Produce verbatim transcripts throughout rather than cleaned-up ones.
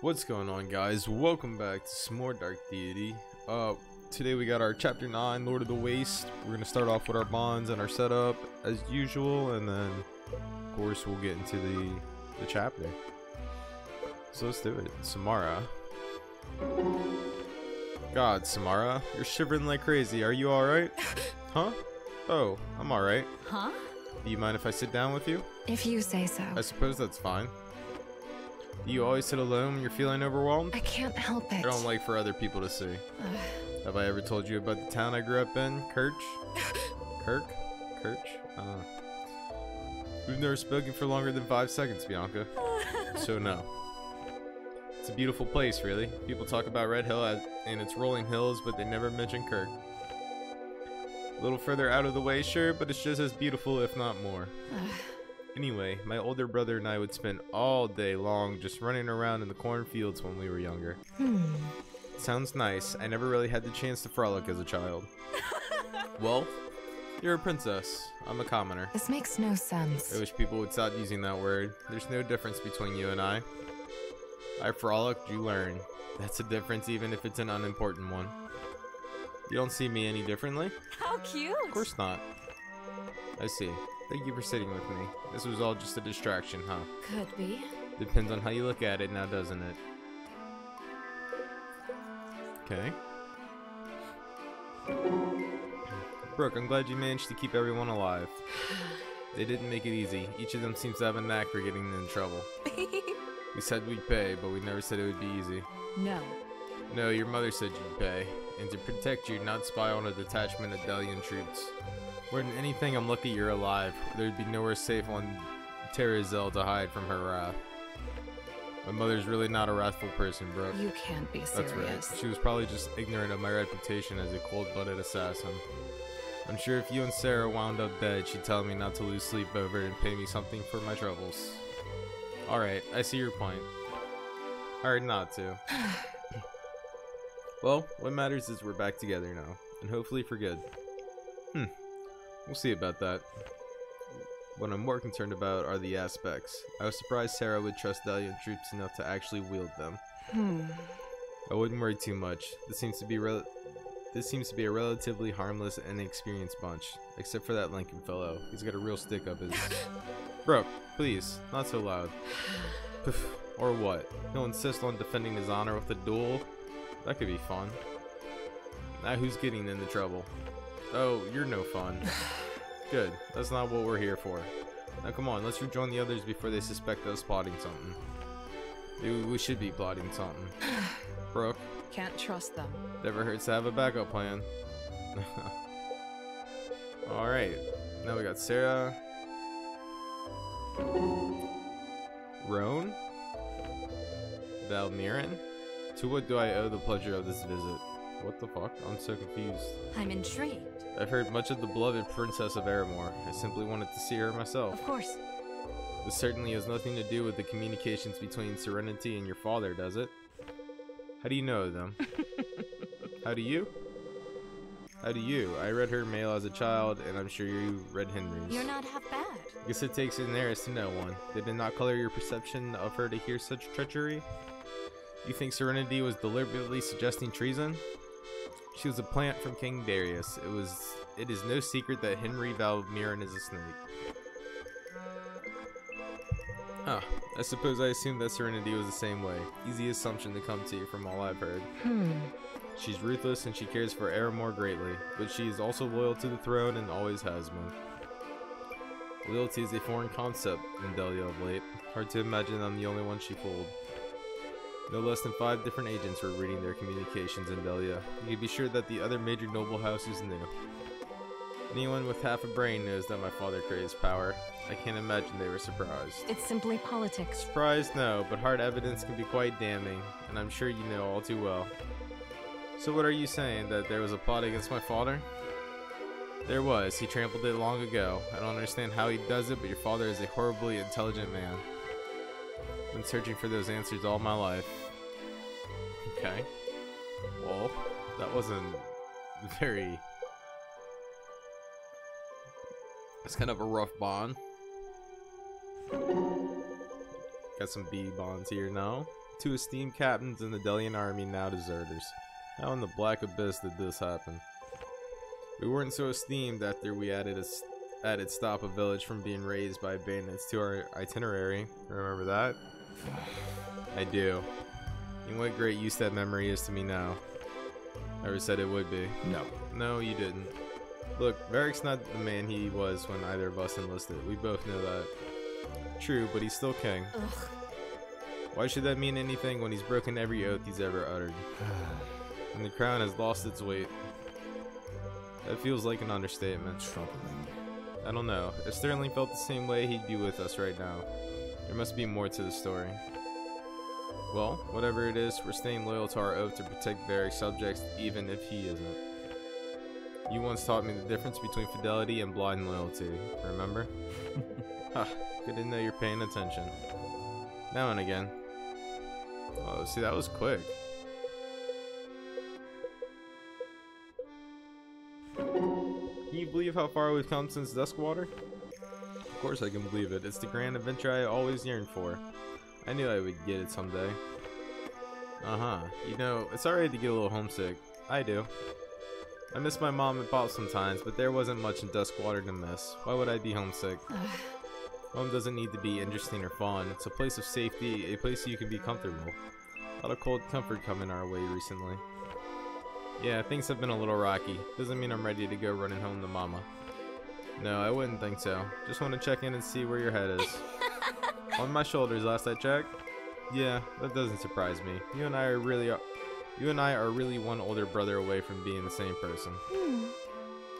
What's going on, guys? Welcome back to some more Dark Deity. Uh, today we got our Chapter nine, Lord of the Waste. We're going to start off with our bonds and our setup, as usual, and then, of course, we'll get into the, the chapter. So let's do it. Samara. God, Samara, you're shivering like crazy. Are you alright? Huh? Oh, I'm alright. Huh? Do you mind if I sit down with you? If you say so. I suppose that's fine. Do you always sit alone when you're feeling overwhelmed? I can't help it. I don't like for other people to see. Ugh. Have I ever told you about the town I grew up in? Kirch? Kirk? Kirch? Uh, we've never spoken for longer than five seconds, Bianca. So no. It's a beautiful place, really. People talk about Red Hill and its rolling hills, but they never mention Kirk. A little further out of the way, sure, but it's just as beautiful, if not more. Ugh. Anyway, my older brother and I would spend all day long just running around in the cornfields when we were younger. Hmm. Sounds nice. I never really had the chance to frolic as a child. Well, you're a princess. I'm a commoner. This makes no sense. I wish people would stop using that word. There's no difference between you and I. I frolicked, you learn. That's a difference even if it's an unimportant one. You don't see me any differently? How cute! Of course not. I see. Thank you for sitting with me. This was all just a distraction, huh? Could be. Depends on how you look at it now, doesn't it? Okay. Brooke, I'm glad you managed to keep everyone alive. They didn't make it easy. Each of them seems to have a knack for getting in trouble. We said we'd pay, but we never said it would be easy. No. No, your mother said you'd pay. And to protect you, not spy on a detachment of Dalian troops. More than anything, I'm lucky you're alive. There'd be nowhere safe on terrazel to hide from her wrath. My mother's really not a wrathful person, Brooke. You can't be serious. That's right. She was probably just ignorant of my reputation as a cold-blooded assassin. I'm sure if you and Sarah wound up dead, she'd tell me not to lose sleep over it and pay me something for my troubles. Alright, I see your point. Hard not to. Well, what matters is we're back together now. And hopefully for good. Hmm. We'll see about that. What I'm more concerned about are the aspects. I was surprised Sarah would trust Dalian troops enough to actually wield them. Hmm. I wouldn't worry too much. This seems to be rel this seems to be a relatively harmless and inexperienced bunch, except for that Lincoln fellow. He's got a real stick up his. Bro, please, not so loud. Poof, or what? He'll insist on defending his honor with a duel. That could be fun. Now who's getting into trouble? Oh, you're no fun. Good. That's not what we're here for. Now come on, let's rejoin the others before they suspect us plotting something. Maybe we should be plotting something. Brooke. Can't trust them. Never hurts to have a backup plan. Alright. Now we got Sarah. Roan? Valmirin? To what do I owe the pleasure of this visit? What the fuck? I'm so confused. I'm intrigued. I've heard much of the beloved princess of Aramore. I simply wanted to see her myself. Of course. This certainly has nothing to do with the communications between Serenity and your father, does it? How do you know them? How do you? How do you? I read her mail as a child, and I'm sure you read Henry's. You're not half bad. I guess it takes an heiress to know one. Did it not color your perception of her to hear such treachery? You think Serenity was deliberately suggesting treason? She was a plant from King Darius. It was. It is no secret that Henry Valmiran is a snake. Huh. I suppose I assumed that Serenity was the same way. Easy assumption to come to from all I've heard. Hmm. She's ruthless and she cares for Aramore greatly, but she is also loyal to the throne and always has been. Loyalty is a foreign concept in Velia of late. Hard to imagine I'm the only one she fooled. No less than five different agents were reading their communications in Velia. You can be sure that the other major noble houses knew. Anyone with half a brain knows that my father craves power. I can't imagine they were surprised. It's simply politics. Surprised, no, but hard evidence can be quite damning, and I'm sure you know all too well. So what are you saying, that there was a plot against my father? There was. He trampled it long ago. I don't understand how he does it, but your father is a horribly intelligent man. Been searching for those answers all my life. Okay. Well, that wasn't very... It's kind of a rough bond. Got some B bonds here now. two esteemed captains in the Dalian army, now deserters. How in the black abyss did this happen? We weren't so esteemed after we added a st added stop a village from being raised by bandits to our itinerary. Remember that? I do. And what great use that memory is to me now. Never said it would be. No. No, you didn't. Look, Varick's not the man he was when either of us enlisted. We both know that. True, but he's still king. Ugh. Why should that mean anything when he's broken every oath he's ever uttered? And the crown has lost its weight. That feels like an understatement. Troubling. I don't know. If Sterling felt the same way, he'd be with us right now. There must be more to the story. Well, whatever it is, we're staying loyal to our oath to protect Varick's subjects, even if he isn't. You once taught me the difference between fidelity and blind loyalty, remember? Ha, didn't know you're paying attention. Now and again. Oh, see, that was quick. Can you believe how far we've come since Duskwater? Of course I can believe it. It's the grand adventure I always yearned for. I knew I would get it someday. Uh-huh. You know, it's alright to get a little homesick. I do. I miss my mom and pop sometimes, but there wasn't much in Duskwater to miss. Why would I be homesick? Home doesn't need to be interesting or fun. It's a place of safety, a place you can be comfortable. A lot of cold comfort coming our way recently. Yeah, things have been a little rocky. Doesn't mean I'm ready to go running home to mama. No, I wouldn't think so. Just want to check in and see where your head is. On my shoulders, last I checked. Yeah, that doesn't surprise me. You and I are really... You and I are really one older brother away from being the same person. Hmm.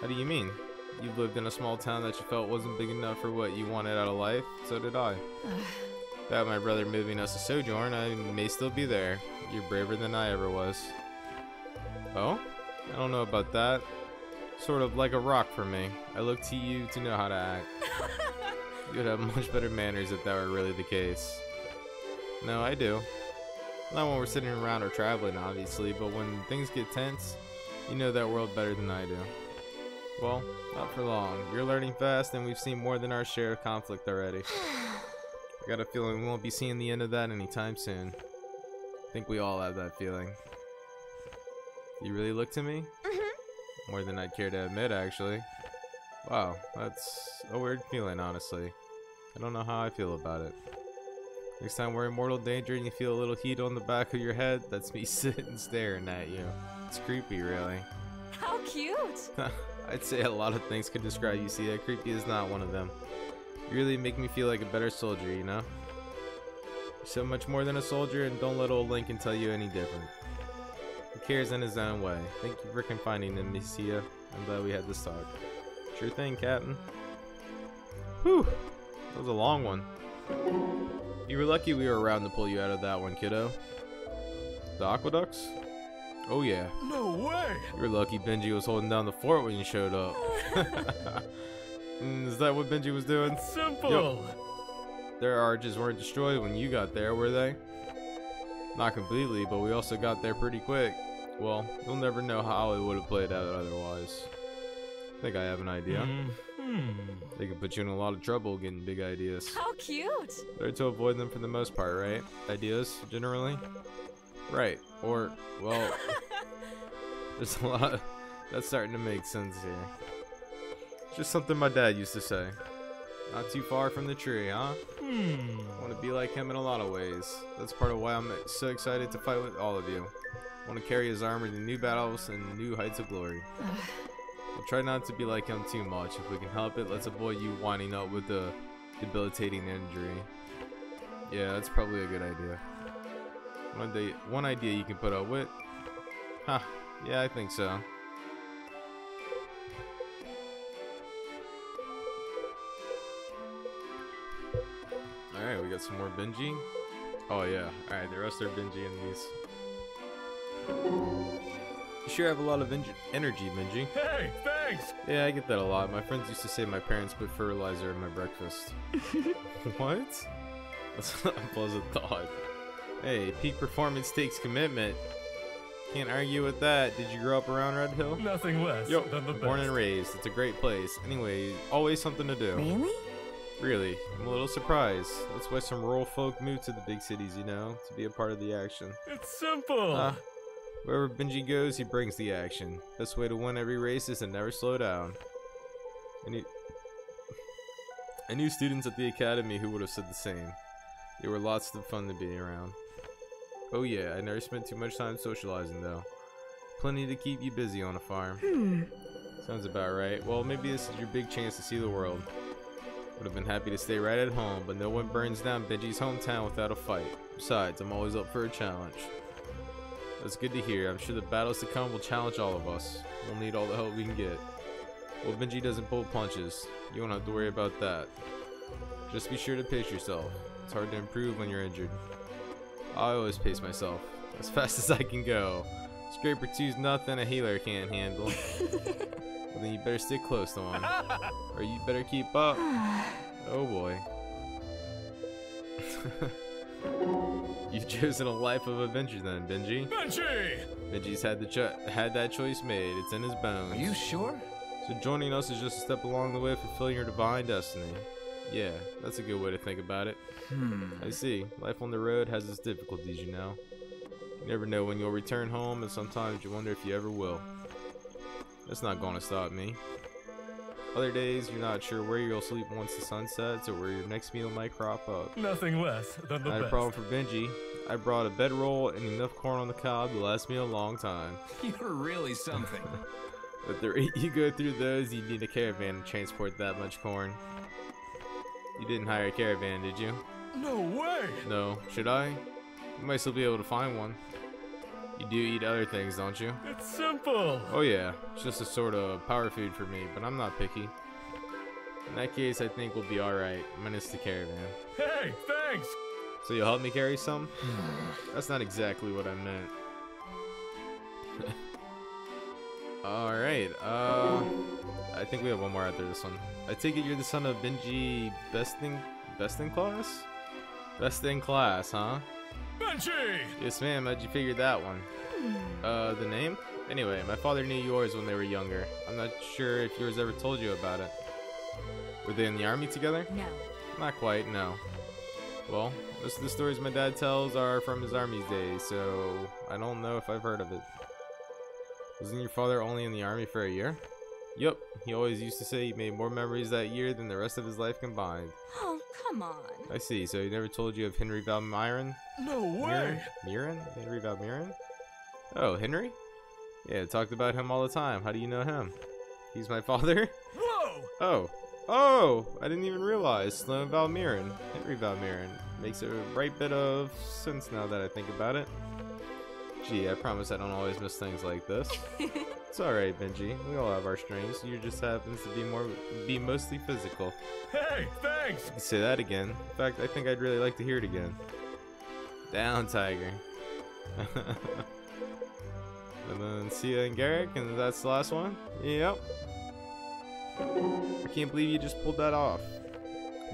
How do you mean? You've lived in a small town that you felt wasn't big enough for what you wanted out of life, so did I. Without my brother moving us to Sojourn, I may still be there. You're braver than I ever was. Oh? I don't know about that. Sort of like a rock for me. I look to you to know how to act. You would have much better manners if that were really the case. No, I do. Not when we're sitting around or traveling, obviously, but when things get tense, you know that world better than I do. Well, not for long. You're learning fast, and we've seen more than our share of conflict already. I got a feeling we won't be seeing the end of that anytime soon. I think we all have that feeling. You really look to me? Mm-hmm. More than I'd care to admit, actually. Wow, that's a weird feeling, honestly. I don't know how I feel about it. Next time we're in mortal danger and you feel a little heat on the back of your head, that's me sitting staring at you. It's creepy, really. How cute! I'd say a lot of things could describe you, see, creepy is not one of them. You really make me feel like a better soldier, you know? You're so much more than a soldier, and don't let old Lincoln tell you any different. He cares in his own way. Thank you for confiding in me, Mesiah. I'm glad we had this talk. Sure thing, Captain. Whew! That was a long one. You were lucky we were around to pull you out of that one, kiddo. The aqueducts? Oh yeah. No way! You were lucky Benji was holding down the fort when you showed up. Is that what Benji was doing? Simple! Yep. Their arches weren't destroyed when you got there, were they? Not completely, but we also got there pretty quick. Well, you'll never know how it would have played out otherwise. I think I have an idea. Mm. They can put you in a lot of trouble getting big ideas. How cute! Better to avoid them for the most part, right? Ideas, generally? Right. Or, well... there's a lot of... That's starting to make sense here. Just something my dad used to say. Not too far from the tree, huh? Hmm. I want to be like him in a lot of ways. That's part of why I'm so excited to fight with all of you. I want to carry his armor to new battles and new heights of glory. I'll try not to be like him too much. If we can help it, let's avoid you winding up with a debilitating injury. Yeah, that's probably a good idea. One day, one idea you can put up with. Huh, yeah, I think so. Alright, we got some more Benji. Oh yeah, alright, the rest are Benji in these. You sure have a lot of energy, Minji. Hey, thanks! Yeah, I get that a lot. My friends used to say my parents put fertilizer in my breakfast. What? That's not a pleasant thought. Hey, peak performance takes commitment. Can't argue with that. Did you grow up around Red Hill? Nothing less Yo, than the best. Born and raised. It's a great place. Anyway, always something to do. Really? Really, I'm a little surprised. That's why some rural folk move to the big cities, you know, to be a part of the action. It's simple! Uh, wherever Benji goes, he brings the action. Best way to win every race is to never slow down. And he... I knew students at the academy who would have said the same. They were lots of fun to be around. Oh yeah, I never spent too much time socializing though. Plenty to keep you busy on a farm. Hmm. Sounds about right. Well, maybe this is your big chance to see the world. Would have been happy to stay right at home, but no one burns down Benji's hometown without a fight. Besides, I'm always up for a challenge. That's good to hear. I'm sure the battles to come will challenge all of us. We'll need all the help we can get. Well, Benji doesn't pull punches. You won't have to worry about that. Just be sure to pace yourself. It's hard to improve when you're injured. I always pace myself, as fast as I can go. Scraper two's nothing a healer can't handle. Well, then you better stick close to one, or you better keep up. Oh boy. You've chosen a life of adventure then, Benji. Benji! Benji's had, the cho had that choice made. It's in his bones. Are you sure? So joining us is just a step along the way of fulfilling your divine destiny. Yeah, that's a good way to think about it. Hmm. I see. Life on the road has its difficulties, you know. You never know when you'll return home, and sometimes you wonder if you ever will. That's not gonna stop me. Other days, you're not sure where you'll sleep once the sun sets or where your next meal might crop up. Nothing less than the best. Not a problem for Benji. I brought a bedroll and enough corn on the cob to last me a long time. You're really something. At the rate you go through those, you'd need a caravan to transport that much corn. You didn't hire a caravan, did you? No way! No. Should I? You might still be able to find one. You do eat other things, don't you? It's simple! Oh yeah. It's just a sort of power food for me, but I'm not picky. In that case, I think we'll be alright, minus the caravan. Hey, thanks! So you'll help me carry some? That's not exactly what I meant. Alright, uh... I think we have one more out there, this one. I take it you're the son of Benji Best in... Best in Class? Best in Class, huh? Benji! Yes ma'am, how'd you figure that one? Uh, the name? Anyway, my father knew yours when they were younger. I'm not sure if yours ever told you about it. Were they in the army together? No. Not quite, no. Well, most of the stories my dad tells are from his army days, so I don't know if I've heard of it. Wasn't your father only in the army for a year? Yep, he always used to say he made more memories that year than the rest of his life combined. Oh, come on. I see, so he never told you of Henry Valmiran? No way! Miran? Henry Valmirin? Oh, Henry? Yeah, talked about him all the time. How do you know him? He's my father? Whoa! Oh. Oh! I didn't even realize. Sloan Valmirin. Henry Valmirin. Makes a right bit of sense now that I think about it. Gee, I promise I don't always miss things like this. It's alright, Benji. We all have our strengths. You just happens to be more be mostly physical. Hey, thanks! You can say that again. In fact, I think I'd really like to hear it again. Down, tiger. And then Sia and Garrick, and that's the last one? Yep. I can't believe you just pulled that off.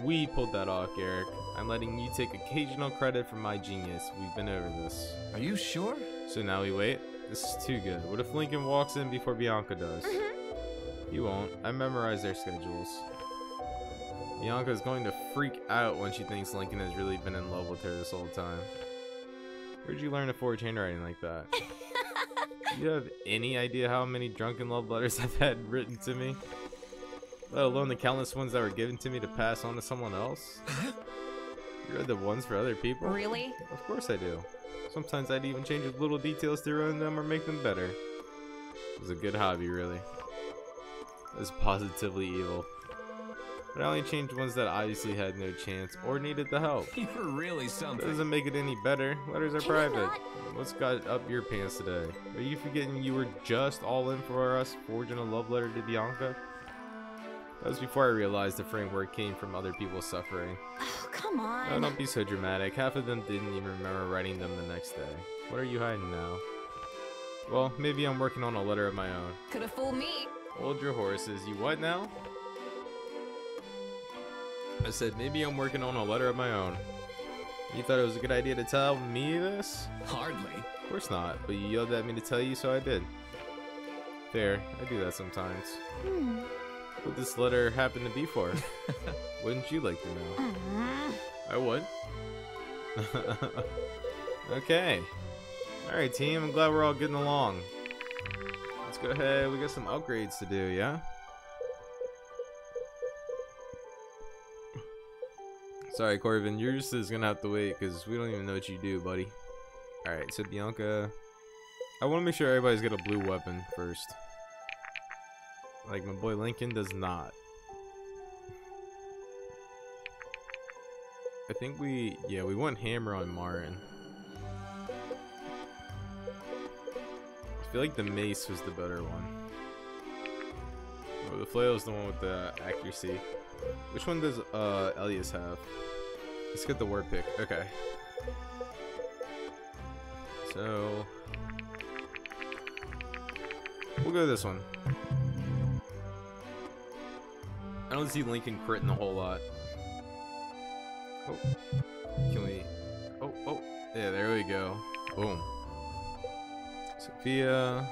We pulled that off, Garrick. I'm letting you take occasional credit for my genius. We've been over this. Are you sure? So now we wait. This is too good. What if Lincoln walks in before Bianca does? Mm-hmm. You won't. I memorized their schedules. Bianca's going to freak out when she thinks Lincoln has really been in love with her this whole time. Where'd you learn to forge handwriting like that? Do you have any idea how many drunken love letters I've had written to me? Let alone the countless ones that were given to me to pass on to someone else? You read the ones for other people? Really? Of course I do. Sometimes I'd even change with little details to ruin them or make them better. It was a good hobby, really. It was positively evil. But I only changed ones that obviously had no chance or needed the help. You were really something. That doesn't make it any better. Letters are Can private. What's got up your pants today? Are you forgetting you were just all in for us forging a love letter to Bianca? That was before I realized the framework came from other people's suffering. Oh, come on. No, don't be so dramatic. Half of them didn't even remember writing them the next day. What are you hiding now? Well, maybe I'm working on a letter of my own. Could have fooled me. Hold your horses. You what now? I said maybe I'm working on a letter of my own. You thought it was a good idea to tell me this? Hardly. Of course not, but you yelled at me to tell you, so I did. Fair. I do that sometimes. Hmm. What this letter happened to be for? Wouldn't you like to know? I would. Okay. Alright team, I'm glad we're all getting along. Let's go ahead, we got some upgrades to do, yeah? Sorry Corvin, you're just is gonna have to wait because we don't even know what you do, buddy. Alright, so Bianca, I want to make sure everybody's got a blue weapon first. Like, my boy Lincoln does not. I think we, yeah, we want hammer on Marin. I feel like the mace was the better one. Oh, the flail is the one with the accuracy. Which one does uh, Elias have? Let's get the war pick. Okay. So, we'll go this one. I don't see Lincoln critting a whole lot. Oh, can we? Oh, oh, yeah, there we go. Boom. Sophia.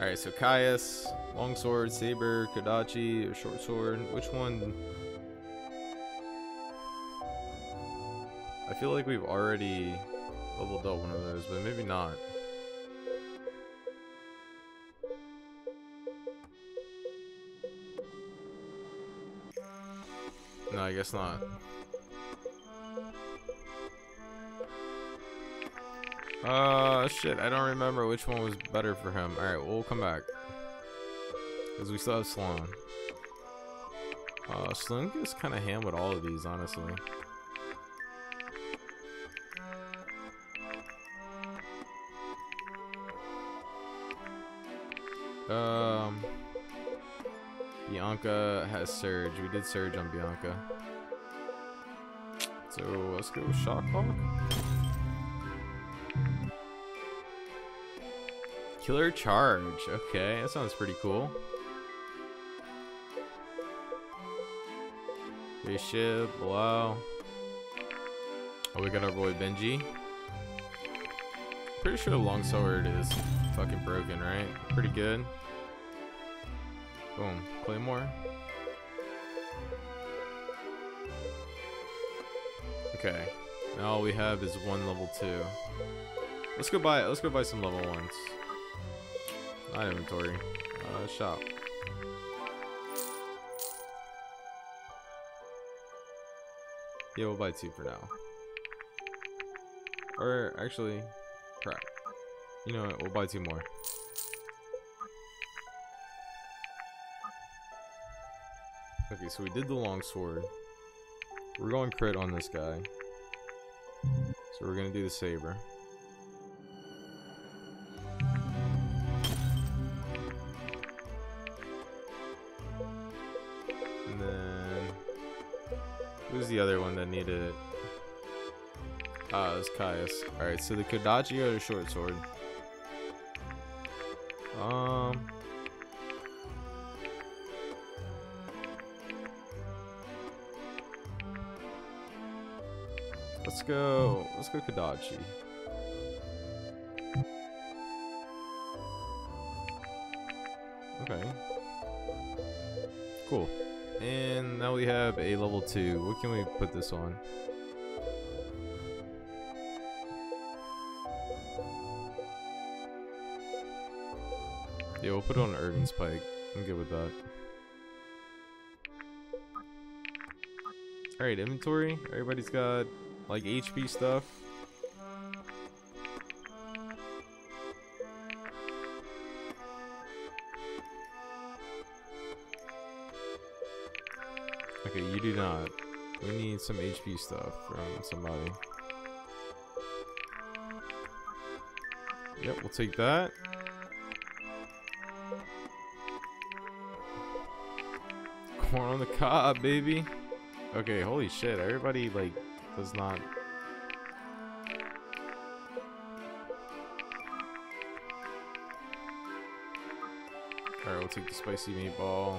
Alright, so Caius, longsword, saber, Kodachi, or short sword. Which one? I feel like we've already leveled up one of those, but maybe not. No, I guess not. Uh, shit, I don't remember which one was better for him. Alright, we'll come back. Because we still have Sloan. Uh, Sloan gets kind of ham with all of these, honestly. Um... Bianca has Surge. We did Surge on Bianca. So let's go with Shockhawk. Killer Charge. Okay, that sounds pretty cool. Reship. Wow. Oh, we got our boy Benji. Pretty sure the longsword is fucking broken, right? Pretty good. Boom. Claymore. Okay. Now all we have is one level two. Let's go buy let's go buy some level ones. Not inventory. Uh shop. Yeah, we'll buy two for now. Or actually, crap. You know what, we'll buy two more. Okay, so we did the longsword. We're going crit on this guy. So we're gonna do the saber. And then who's the other one that needed it? Ah, it was Caius. Alright, so the Kodachi or the short sword. Um Let's go, let's go Kodachi. Okay. Cool. And now we have a level two. What can we put this on? Yeah, we'll put it on Irvin's Pike. I'm good with that. Alright, inventory. Everybody's got like H P stuff. Okay, you do not. We need some H P stuff from somebody. Yep, we'll take that. Corn on the cob, baby. Okay, holy shit. Everybody, like, does not. Alright, we'll take the spicy meatball.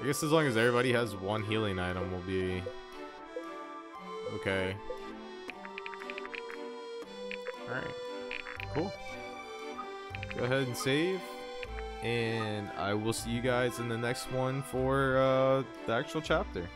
I guess as long as everybody has one healing item, we'll be okay. Alright, cool. Go ahead and save. and I will see you guys in the next one for uh, the actual chapter.